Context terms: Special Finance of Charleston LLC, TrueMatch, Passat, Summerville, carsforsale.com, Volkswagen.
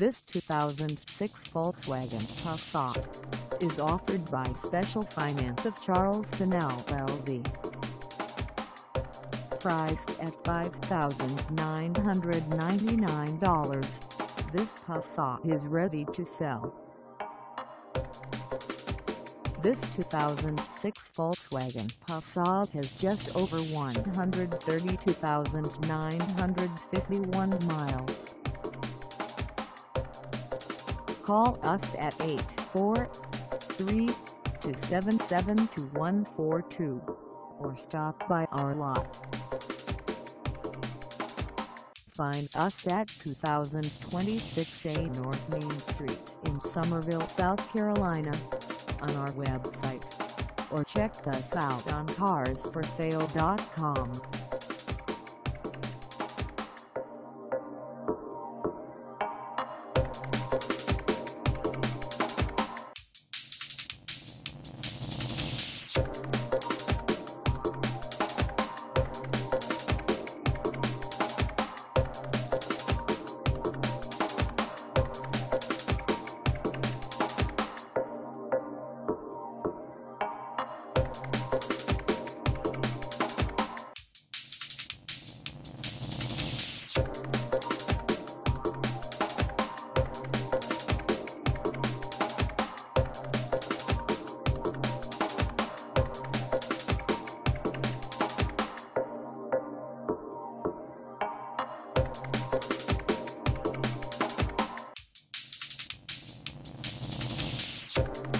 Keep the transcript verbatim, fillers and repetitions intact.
This two thousand six Volkswagen Passat is offered by Special Finance of Charleston L L C. Priced at five thousand nine hundred ninety-nine dollars, this Passat is ready to sell. This two thousand six Volkswagen Passat has just over one hundred thirty-two thousand nine hundred fifty-one miles. Call us at eight four three, two seven seven, two one four two or stop by our lot. Find us at two thousand twenty-six A North Main Street in Summerville, South Carolina, on our website, or check us out on cars for sale dot com. Thank you.